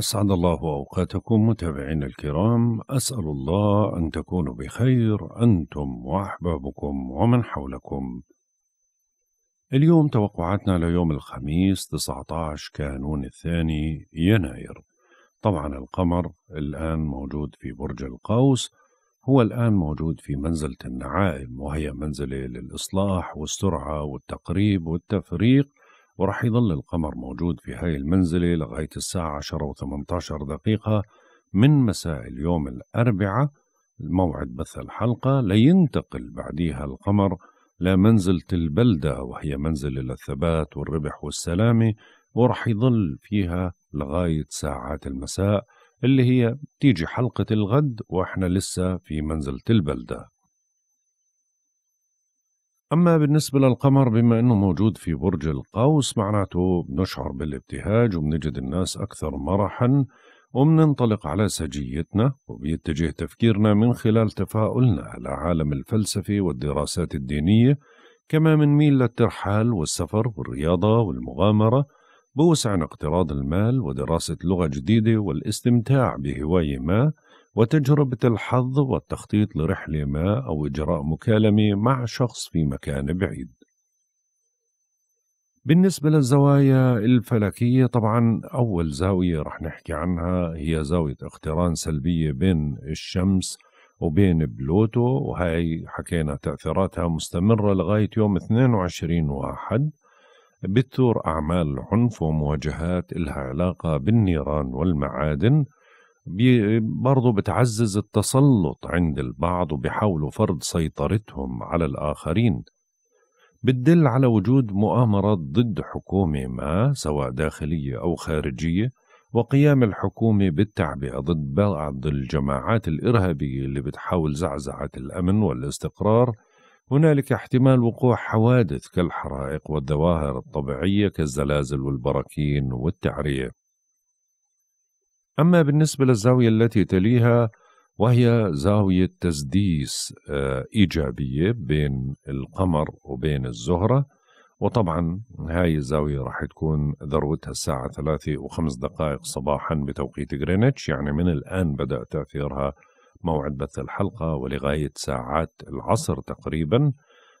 أسعد الله أوقاتكم متابعين الكرام، أسأل الله أن تكونوا بخير أنتم وأحبابكم ومن حولكم. اليوم توقعاتنا ليوم الخميس 19 كانون الثاني يناير. طبعا القمر الآن موجود في برج القوس، هو الآن موجود في منزلة النعائم، وهي منزلة للإصلاح والسرعة والتقريب والتفريق، ورح يظل القمر موجود في هاي المنزلة لغاية الساعة 10:18 من مساء اليوم الأربعاء موعد بث الحلقة، لينتقل بعديها القمر لمنزلة البلدة، وهي منزلة للثبات والربح والسلامة، ورح يظل فيها لغاية ساعات المساء اللي هي بتيجي حلقة الغد، وإحنا لسه في منزلة البلدة. أما بالنسبة للقمر بما أنه موجود في برج القوس، معناته بنشعر بالابتهاج وبنجد الناس أكثر مرحا، وبننطلق على سجيتنا وبيتجه تفكيرنا من خلال تفاؤلنا على عالم الفلسفة والدراسات الدينية، كما منميل للترحال والسفر والرياضة والمغامرة. بوسعنا اقتراض المال ودراسة لغة جديدة والاستمتاع بهواية ما وتجربة الحظ والتخطيط لرحلة ما أو إجراء مكالمة مع شخص في مكان بعيد. بالنسبة للزوايا الفلكية، طبعا أول زاوية رح نحكي عنها هي زاوية اقتران سلبية بين الشمس وبين بلوتو، وهي حكينا تأثيراتها مستمرة لغاية يوم 22/1، بتثور أعمال عنف ومواجهات إلها علاقة بالنيران والمعادن، برضو بتعزز التسلط عند البعض وبيحاولوا فرض سيطرتهم على الآخرين. بتدل على وجود مؤامرات ضد حكومة ما سواء داخلية أو خارجية، وقيام الحكومة بالتعبئة ضد بعض الجماعات الإرهابية اللي بتحاول زعزعة الأمن والاستقرار. هنالك احتمال وقوع حوادث كالحرائق والظواهر الطبيعية كالزلازل والبراكين والتعرية. أما بالنسبة للزاوية التي تليها، وهي زاوية تسديس إيجابية بين القمر وبين الزهرة، وطبعا هاي الزاوية راح تكون ذروتها الساعة 3:05 صباحا بتوقيت غرينتش، يعني من الآن بدأ تأثيرها موعد بث الحلقة ولغاية ساعات العصر تقريبا.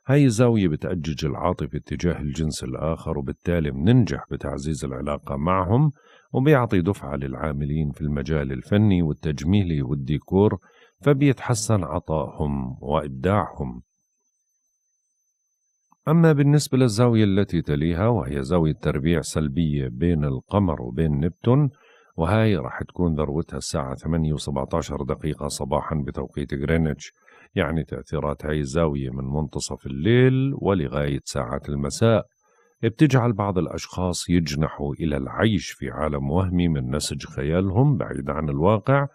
هاي الزاوية بتأجج العاطفة اتجاه الجنس الآخر، وبالتالي بننجح بتعزيز العلاقة معهم، وبيعطي دفعة للعاملين في المجال الفني والتجميلي والديكور، فبيتحسن عطائهم وإبداعهم. أما بالنسبة للزاوية التي تليها، وهي زاوية تربيع سلبية بين القمر وبين نبتون، وهاي راح تكون ذروتها الساعة 8:17 صباحا بتوقيت غرينتش، يعني تأثيرات هاي الزاوية من منتصف الليل ولغاية ساعات المساء. بتجعل بعض الأشخاص يجنحوا إلى العيش في عالم وهمي من نسج خيالهم بعيد عن الواقع،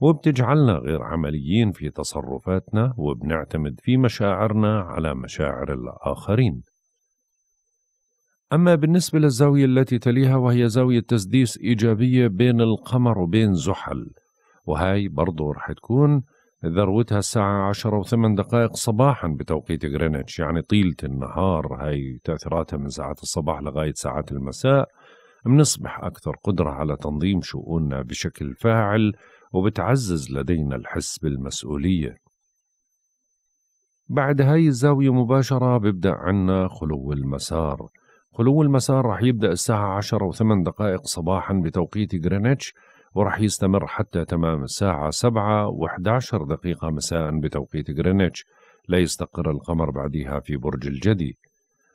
وبتجعلنا غير عمليين في تصرفاتنا، وبنعتمد في مشاعرنا على مشاعر الآخرين. أما بالنسبة للزاوية التي تليها، وهي زاوية تسديس إيجابية بين القمر وبين زحل، وهاي برضو رح تكون ذروتها الساعة 10:08 صباحا بتوقيت غرينتش، يعني طيلة النهار. هاي تأثيراتها من ساعات الصباح لغاية ساعات المساء. بنصبح أكثر قدرة على تنظيم شؤوننا بشكل فاعل، وبتعزز لدينا الحس بالمسؤولية. بعد هاي الزاوية مباشرة بيبدأ عنا خلو المسار. خلو المسار رح يبدأ الساعة 10:08 صباحا بتوقيت غرينتش، ورح يستمر حتى تمام الساعة 7:11 مساء بتوقيت غرينتش، لا يستقر القمر بعدها في برج الجدي.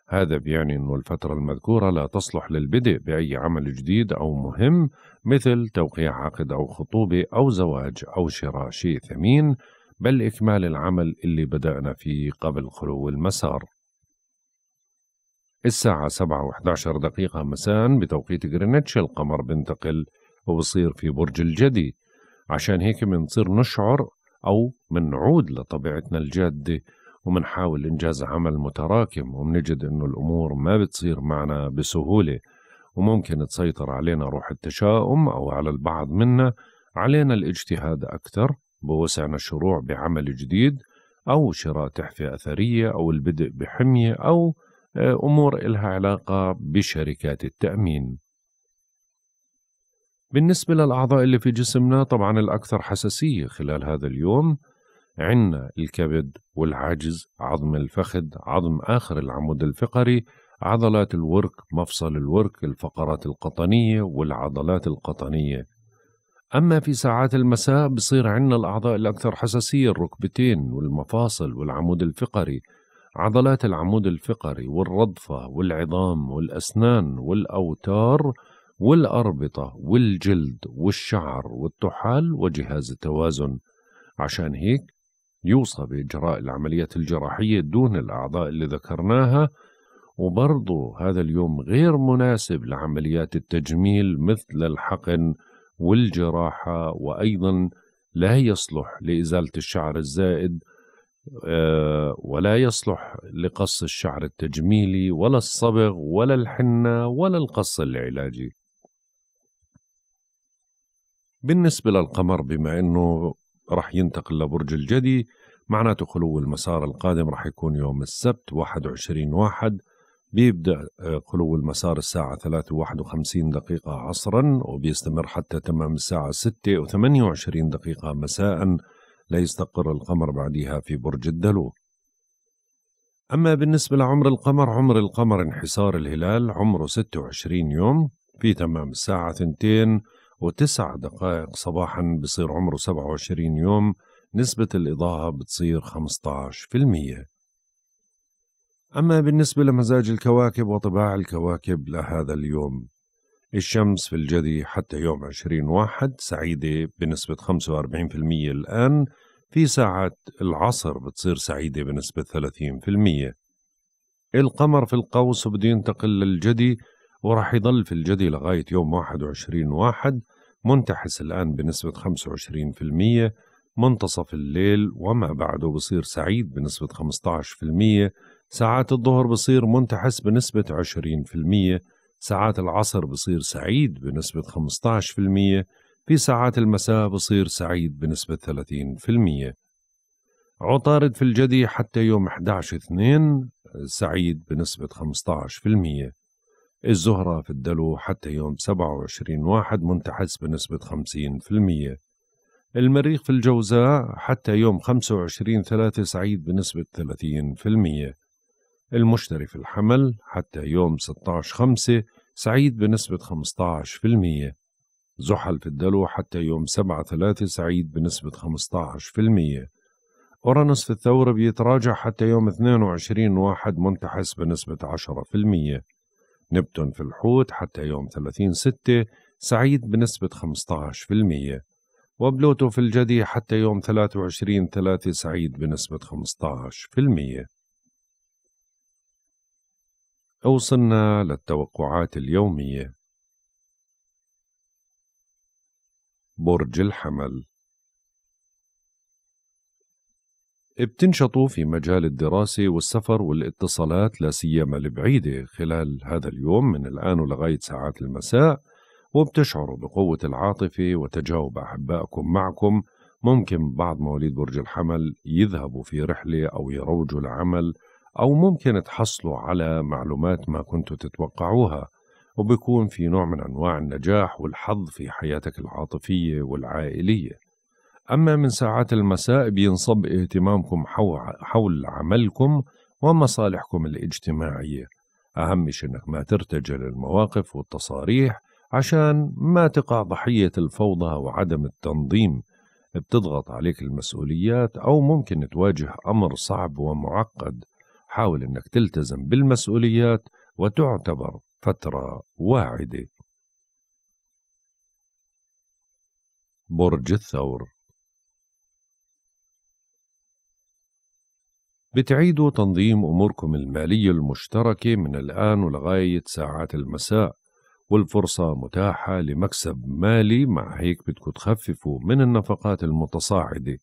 هذا بيعني أنه الفترة المذكورة لا تصلح للبدء بأي عمل جديد أو مهم، مثل توقيع عقد أو خطوبة أو زواج أو شراء شيء ثمين، بل إكمال العمل اللي بدأنا فيه قبل خلو المسار. الساعة 7:11 مساء بتوقيت غرينتش القمر بنتقل وبصير في برج الجدي، عشان هيك بنصير نشعر أو منعود لطبيعتنا الجادة، ومنحاول إنجاز عمل متراكم، ومنجد إنه الأمور ما بتصير معنا بسهولة، وممكن تسيطر علينا روح التشاؤم أو على البعض منا. علينا الاجتهاد أكثر، بوسعنا الشروع بعمل جديد أو شراء تحفة أثرية أو البدء بحمية أو أمور إلها علاقة بشركات التأمين. بالنسبة للأعضاء اللي في جسمنا طبعا الأكثر حساسية خلال هذا اليوم عنا الكبد والعجز، عظم الفخذ، عظم آخر العمود الفقري، عضلات الورك، مفصل الورك، الفقرات القطنية والعضلات القطنية. أما في ساعات المساء بصير عنا الأعضاء الأكثر حساسية الركبتين والمفاصل والعمود الفقري، عضلات العمود الفقري والرضفة والعظام والأسنان والأوتار والأربطة والجلد والشعر والطحال وجهاز التوازن. عشان هيك يوصى بإجراء العمليات الجراحية دون الأعضاء اللي ذكرناها. وبرضو هذا اليوم غير مناسب لعمليات التجميل مثل الحقن والجراحة، وأيضا لا يصلح لإزالة الشعر الزائد ولا يصلح لقص الشعر التجميلي ولا الصبغ ولا الحنة ولا القص العلاجي. بالنسبة للقمر بما أنه رح ينتقل لبرج الجدي معناته خلو المسار القادم رح يكون يوم السبت 21/1، بيبدأ خلو المسار الساعة 3:51 عصرا وبيستمر حتى تمام الساعة 6:28 مساء. لا يستقر القمر بعدها في برج الدلو. أما بالنسبة لعمر القمر، عمر القمر انحسار الهلال عمره 26 يوم، في تمام الساعة 2:09 صباحا بصير عمره 27 يوم، نسبة الإضاءة بتصير 15%. أما بالنسبة لمزاج الكواكب وطباع الكواكب لهذا اليوم، الشمس في الجدي حتى يوم 20/1 سعيدة بنسبة 45% الآن، في ساعات العصر بتصير سعيدة بنسبة 30%. القمر في القوس وبده ينتقل للجدي وراح يضل في الجدي لغاية يوم 21/1، منتحس الآن بنسبة 25%، منتصف الليل وما بعده بصير سعيد بنسبة 15%، ساعات الظهر بصير منتحس بنسبة 20%، ساعات العصر بصير سعيد بنسبة 15%، في ساعات المساء بصير سعيد بنسبة 30%. عطارد في الجدي حتى يوم 11/2 سعيد بنسبة 15%. الزهرة في الدلو حتى يوم 27/1 منتحس بنسبة 50%. المريخ في الجوزاء حتى يوم 25/3 سعيد بنسبة 30%. المشتري في الحمل حتى يوم 16/5 سعيد بنسبة 15%. زحل في الدلو حتى يوم 7/3 سعيد بنسبة 15%. أورانوس في الثور بيتراجع حتى يوم 22/1 منتحس بنسبة 10%. نبتون في الحوت حتى يوم 30/6 سعيد بنسبة 15%. وبلوتو في الجدي حتى يوم 23/3 سعيد بنسبة 15%. وصلنا للتوقعات اليومية. برج الحمل، بتنشطوا في مجال الدراسة والسفر والاتصالات لا سيما البعيدة خلال هذا اليوم من الآن ولغاية ساعات المساء، وبتشعروا بقوة العاطفة وتجاوب أحبائكم معكم. ممكن بعض مواليد برج الحمل يذهبوا في رحلة أو يروجوا لعمل، أو ممكن تحصلوا على معلومات ما كنتوا تتوقعوها، وبيكون في نوع من أنواع النجاح والحظ في حياتك العاطفية والعائلية. أما من ساعات المساء بينصب اهتمامكم حول عملكم ومصالحكم الاجتماعية. أهم شيء أنك ما ترتجل للمواقف والتصاريح عشان ما تقع ضحية الفوضى وعدم التنظيم. بتضغط عليك المسؤوليات أو ممكن تواجه أمر صعب ومعقد. حاول أنك تلتزم بالمسؤوليات وتعتبر فترة واعدة. برج الثور، بتعيدوا تنظيم أموركم المالية المشتركة من الآن ولغاية ساعات المساء، والفرصة متاحة لمكسب مالي، مع هيك بدكم تخففوا من النفقات المتصاعدة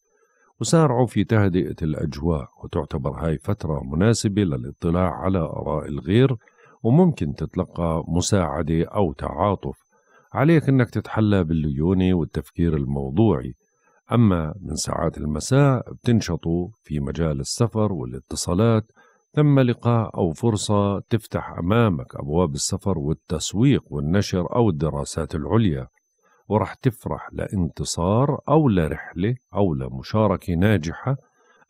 وسارعوا في تهدئة الأجواء. وتعتبر هاي فترة مناسبة للاطلاع على آراء الغير، وممكن تتلقى مساعدة أو تعاطف. عليك أنك تتحلى بالليونة والتفكير الموضوعي. أما من ساعات المساء بتنشطوا في مجال السفر والاتصالات، ثم لقاء أو فرصة تفتح أمامك أبواب السفر والتسويق والنشر أو الدراسات العليا. وراح تفرح لانتصار أو لرحلة أو لمشاركة ناجحة.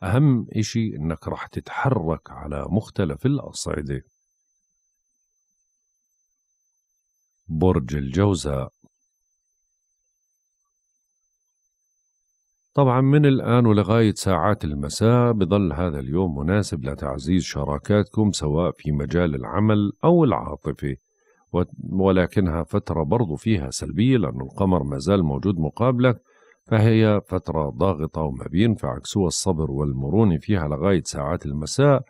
أهم إشي إنك راح تتحرك على مختلف الأصعدة. برج الجوزاء. طبعا من الآن ولغاية ساعات المساء بظل هذا اليوم مناسب لتعزيز شراكاتكم سواء في مجال العمل أو العاطفة، ولكنها فترة برضو فيها سلبية لأن القمر ما زال موجود مقابلك، فهي فترة ضاغطة وما بينفعك سوى الصبر والمرونة فيها لغاية ساعات المساء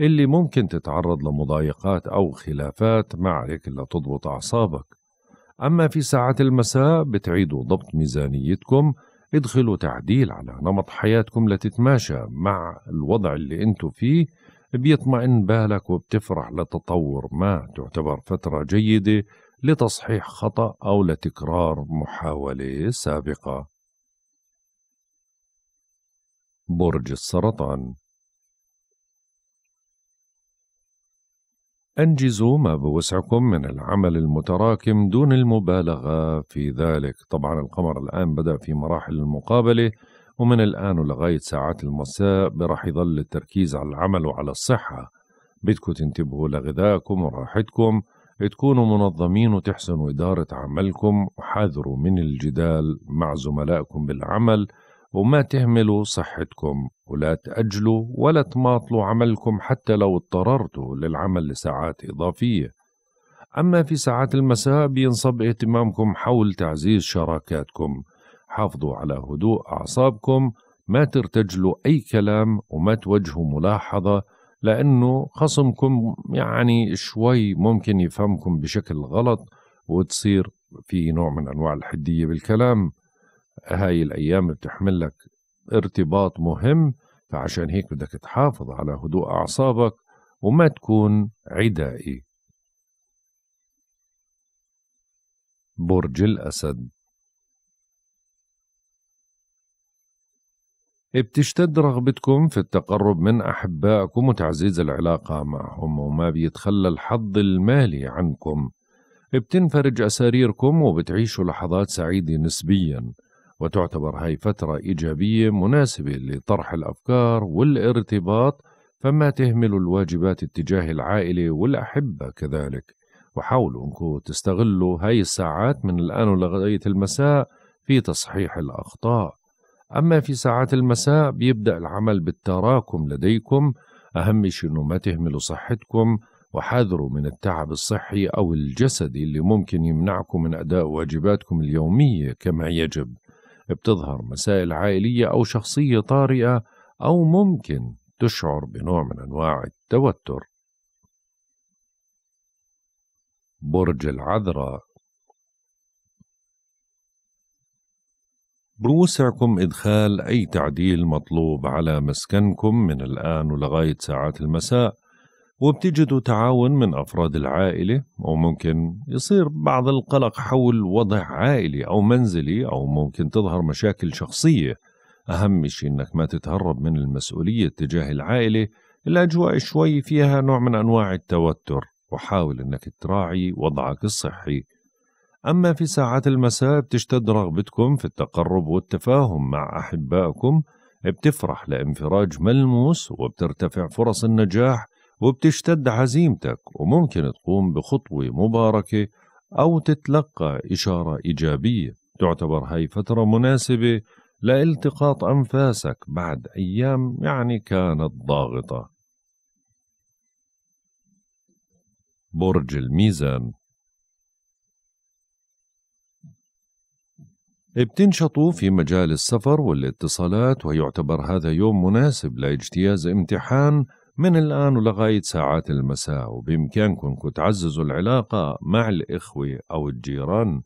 اللي ممكن تتعرض لمضايقات أو خلافات ما عليك إلا تضبط أعصابك. أما في ساعات المساء بتعيدوا ضبط ميزانيتكم، ادخلوا تعديل على نمط حياتكم لتتماشى مع الوضع اللي انتو فيه، بيطمئن بالك وبتفرح لتطور ما تعتبر فترة جيدة لتصحيح خطأ أو لتكرار محاولة سابقة. برج السرطان. أنجزوا ما بوسعكم من العمل المتراكم دون المبالغة في ذلك. طبعا القمر الآن بدأ في مراحل المقابلة، ومن الآن ولغاية ساعات المساء راح يظل التركيز على العمل وعلى الصحة. بدكم تنتبهوا لغذائكم وراحتكم، تكونوا منظمين وتحسنوا إدارة عملكم، وحذروا من الجدال مع زملائكم بالعمل، وما تهملوا صحتكم، ولا تأجلوا ولا تماطلوا عملكم حتى لو اضطررتوا للعمل لساعات إضافية. أما في ساعات المساء بينصب اهتمامكم حول تعزيز شراكاتكم. حافظوا على هدوء أعصابكم، ما ترتجلوا أي كلام وما توجهوا ملاحظة، لأنه خصمكم يعني شوي ممكن يفهمكم بشكل غلط وتصير في نوع من أنواع الحدية بالكلام. هاي الأيام بتحمل لك ارتباط مهم، فعشان هيك بدك تحافظ على هدوء أعصابك وما تكون عدائي. برج الأسد. بتشتد رغبتكم في التقرب من أحبائكم وتعزيز العلاقة معهم، وما بيتخلى الحظ المالي عنكم. بتنفرج أساريركم وبتعيشوا لحظات سعيدة نسبياً، وتعتبر هاي فترة إيجابية مناسبة لطرح الأفكار والارتباط، فما تهملوا الواجبات اتجاه العائلة والأحبة كذلك، وحاولوا أنكم تستغلوا هاي الساعات من الآن ولغاية المساء في تصحيح الأخطاء. أما في ساعات المساء بيبدأ العمل بالتراكم لديكم، أهم شيء إنه ما تهملوا صحتكم، وحاذروا من التعب الصحي أو الجسدي اللي ممكن يمنعكم من أداء واجباتكم اليومية كما يجب. بتظهر مسائل عائلية أو شخصية طارئة، أو ممكن تشعر بنوع من أنواع التوتر. برج العذراء. بوسعكم إدخال أي تعديل مطلوب على مسكنكم من الآن ولغاية ساعات المساء، وبتجدوا تعاون من أفراد العائلة، وممكن يصير بعض القلق حول وضع عائلي أو منزلي، أو ممكن تظهر مشاكل شخصية. أهم شيء إنك ما تتهرب من المسؤولية تجاه العائلة، الأجواء شوي فيها نوع من أنواع التوتر، وحاول إنك تراعي وضعك الصحي. أما في ساعات المساء بتشتد رغبتكم في التقرب والتفاهم مع أحبائكم، بتفرح لانفراج ملموس وبترتفع فرص النجاح وبتشتد عزيمتك، وممكن تقوم بخطوة مباركة أو تتلقى إشارة إيجابية. تعتبر هاي فترة مناسبة لالتقاط أنفاسك بعد أيام يعني كانت ضاغطة. برج الميزان. بتنشطوا في مجال السفر والاتصالات، ويعتبر هذا يوم مناسب لاجتياز امتحان من الآن ولغاية ساعات المساء، وبإمكانكم تعززوا العلاقة مع الإخوة أو الجيران.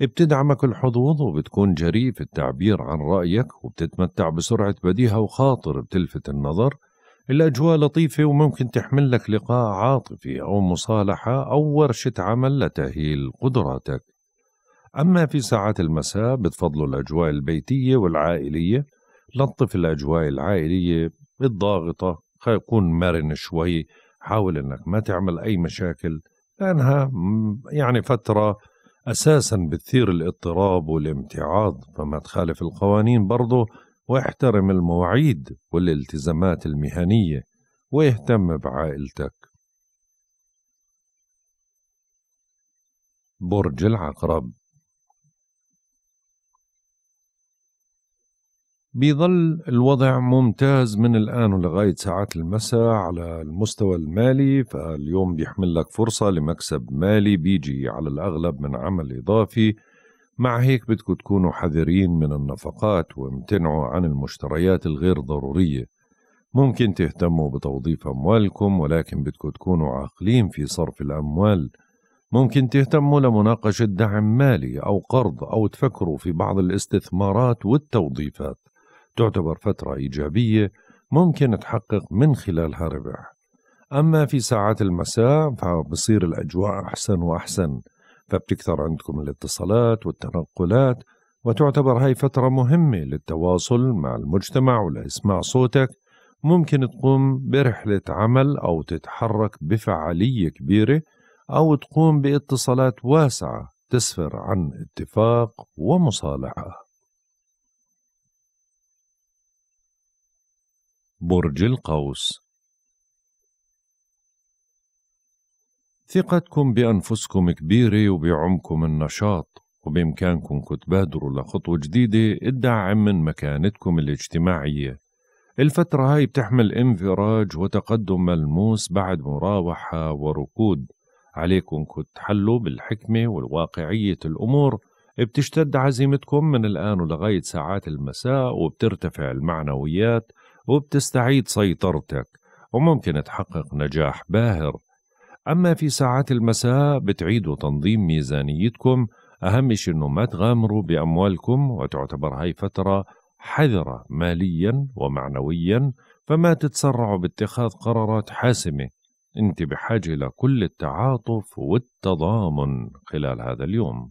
بتدعمك الحظوظ وبتكون جريء في التعبير عن رأيك، وبتتمتع بسرعة بديهة وخاطر بتلفت النظر. الأجواء لطيفة، وممكن تحمل لك لقاء عاطفي أو مصالحة أو ورشة عمل لتأهيل قدراتك. أما في ساعات المساء بتفضلوا الأجواء البيتية والعائلية. لطف الأجواء العائلية الضاغطة، يكون مرن شوي، حاول انك ما تعمل اي مشاكل لانها يعني فترة أساسا بتثير الاضطراب والامتعاض، فما تخالف القوانين برضه واحترم المواعيد والالتزامات المهنية واهتم بعائلتك. برج العقرب بيظل الوضع ممتاز من الآن ولغاية ساعات المساء على المستوى المالي، فاليوم بيحمل لك فرصة لمكسب مالي بيجي على الأغلب من عمل إضافي. مع هيك بدكم تكونوا حذرين من النفقات وامتنعوا عن المشتريات الغير ضرورية. ممكن تهتموا بتوظيف أموالكم ولكن بدكم تكونوا عاقلين في صرف الأموال. ممكن تهتموا لمناقشة دعم مالي أو قرض أو تفكروا في بعض الاستثمارات والتوظيفات. تعتبر فترة إيجابية ممكن تحقق من خلالها ربح. أما في ساعات المساء فبصير الأجواء أحسن وأحسن، فبتكثر عندكم الاتصالات والتنقلات، وتعتبر هاي فترة مهمة للتواصل مع المجتمع ولإسماع صوتك. ممكن تقوم برحلة عمل أو تتحرك بفعالية كبيرة أو تقوم باتصالات واسعة تسفر عن اتفاق ومصالحة. برج القوس ثقتكم بأنفسكم كبيرة وبعمكم النشاط، وبإمكانكم تبادروا لخطوة جديدة تدعم من مكانتكم الاجتماعية. الفترة هاي بتحمل انفراج وتقدم ملموس بعد مراوحة وركود. عليكم تحلوا بالحكمة والواقعية الأمور. بتشتد عزيمتكم من الآن ولغاية ساعات المساء، وبترتفع المعنويات وبتستعيد سيطرتك، وممكن تحقق نجاح باهر. أما في ساعات المساء بتعيدوا تنظيم ميزانيتكم. أهم شيء إنه ما تغامروا بأموالكم، وتعتبر هاي فترة حذرة ماليا ومعنويا، فما تتسرعوا باتخاذ قرارات حاسمة. أنت بحاجة لكل التعاطف والتضامن خلال هذا اليوم.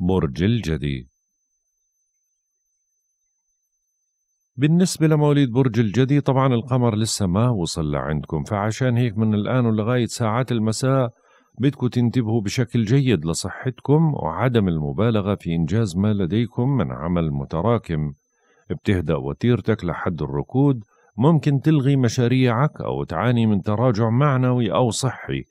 برج الجدي بالنسبة لمواليد برج الجدي طبعا القمر لسه ما وصل لعندكم، فعشان هيك من الآن ولغاية ساعات المساء بدكم تنتبهوا بشكل جيد لصحتكم وعدم المبالغة في إنجاز ما لديكم من عمل متراكم. بتهدأ وتيرتك لحد الركود. ممكن تلغي مشاريعك أو تعاني من تراجع معنوي أو صحي.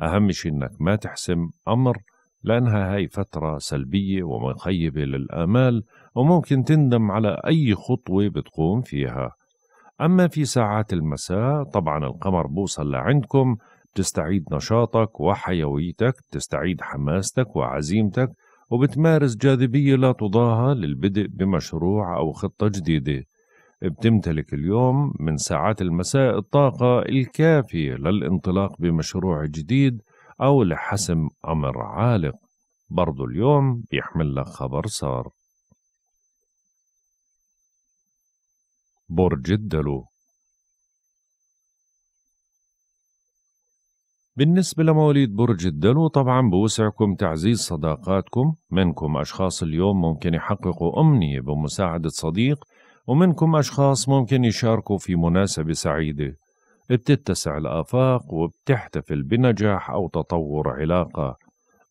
أهم شيء إنك ما تحسم أمر، لأنها هاي فترة سلبية ومخيبة للآمال، وممكن تندم على أي خطوة بتقوم فيها. أما في ساعات المساء طبعا القمر بوصل لعندكم، بتستعيد نشاطك وحيويتك، بتستعيد حماستك وعزيمتك، وبتمارس جاذبية لا تضاهى للبدء بمشروع أو خطة جديدة. بتمتلك اليوم من ساعات المساء الطاقة الكافية للانطلاق بمشروع جديد أو لحسم أمر عالق. برضو اليوم بيحمل لك خبر سار. برج الدلو بالنسبة لمواليد برج الدلو طبعا بوسعكم تعزيز صداقاتكم. منكم أشخاص اليوم ممكن يحققوا أمنية بمساعدة صديق، ومنكم أشخاص ممكن يشاركوا في مناسبة سعيدة. بتتسع الآفاق وبتحتفل بنجاح أو تطور علاقة.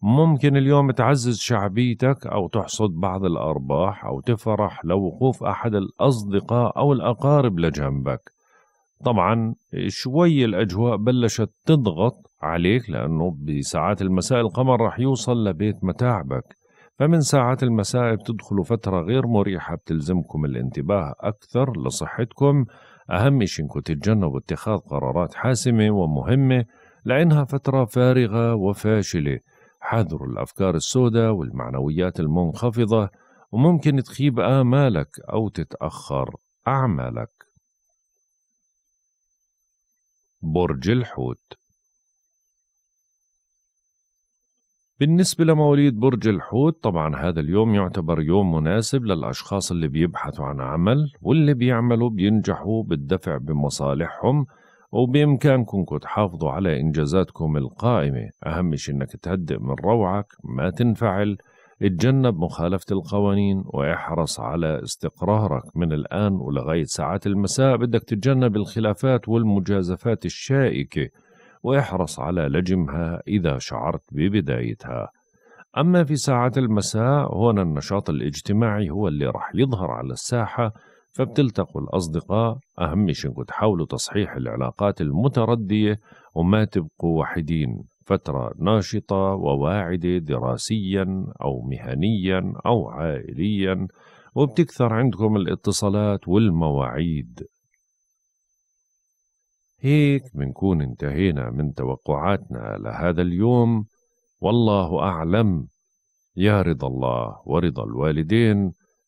ممكن اليوم تعزز شعبيتك أو تحصد بعض الأرباح أو تفرح لوقوف أحد الأصدقاء أو الأقارب لجنبك. طبعا شوي الأجواء بلشت تضغط عليك، لأنه بساعات المساء القمر رح يوصل لبيت متاعبك، فمن ساعات المساء بتدخلوا فترة غير مريحة بتلزمكم الانتباه أكثر لصحتكم. أهم شيء إنكم تتجنبوا اتخاذ قرارات حاسمة ومهمة، لأنها فترة فارغة وفاشلة. حذروا الأفكار السوداء والمعنويات المنخفضة، وممكن تخيب آمالك أو تتأخر أعمالك. برج الحوت بالنسبة لمواليد برج الحوت طبعا هذا اليوم يعتبر يوم مناسب للأشخاص اللي بيبحثوا عن عمل، واللي بيعملوا بينجحوا بالدفع بمصالحهم، وبإمكانكم تحافظوا على إنجازاتكم القائمة. أهم شيء إنك تهدئ من روعك، ما تنفعل، اتجنب مخالفة القوانين، واحرص على استقرارك. من الآن ولغاية ساعات المساء بدك تتجنب الخلافات والمجازفات الشائكة، ويحرص على لجمها إذا شعرت ببدايتها. أما في ساعات المساء هنا النشاط الاجتماعي هو اللي راح يظهر على الساحة، فبتلتقوا الأصدقاء. أهم شيء تحاولوا تصحيح العلاقات المتردية وما تبقوا وحيدين. فترة ناشطة وواعدة دراسيا أو مهنيا أو عائليا، وبتكثر عندكم الاتصالات والمواعيد. هيك بنكون انتهينا من توقعاتنا لهذا اليوم، والله أعلم. يا رضا الله ورضا الوالدين،